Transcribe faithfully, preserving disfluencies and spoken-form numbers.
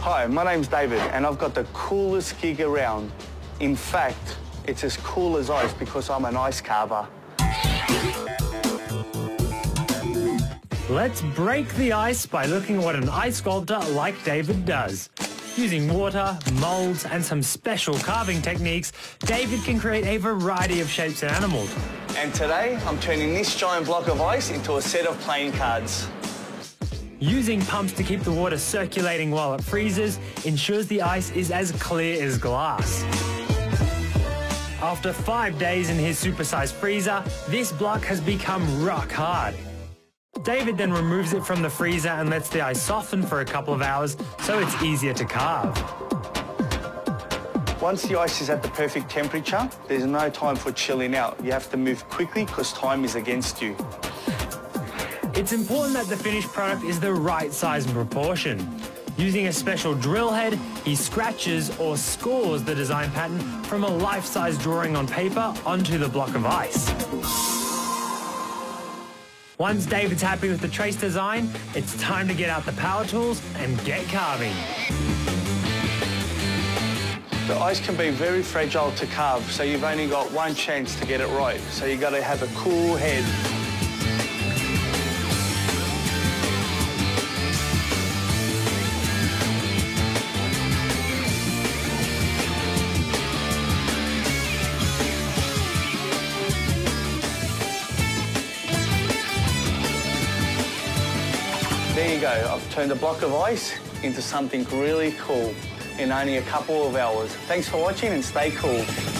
Hi, my name's David, and I've got the coolest gig around. In fact, it's as cool as ice because I'm an ice carver. Let's break the ice by looking at what an ice sculptor like David does. Using water, molds, and some special carving techniques, David can create a variety of shapes and animals. And today, I'm turning this giant block of ice into a set of playing cards. Using pumps to keep the water circulating while it freezes ensures the ice is as clear as glass. After five days in his supersized freezer, this block has become rock hard. David then removes it from the freezer and lets the ice soften for a couple of hours so it's easier to carve. Once the ice is at the perfect temperature, there's no time for chilling out. You have to move quickly because time is against you. It's important that the finished product is the right size and proportion. Using a special drill head, he scratches or scores the design pattern from a life-size drawing on paper onto the block of ice. Once David's happy with the trace design, it's time to get out the power tools and get carving. The ice can be very fragile to carve, so you've only got one chance to get it right. So you've got to have a cool head. There you go, I've turned a block of ice into something really cool in only a couple of hours. Thanks for watching and stay cool.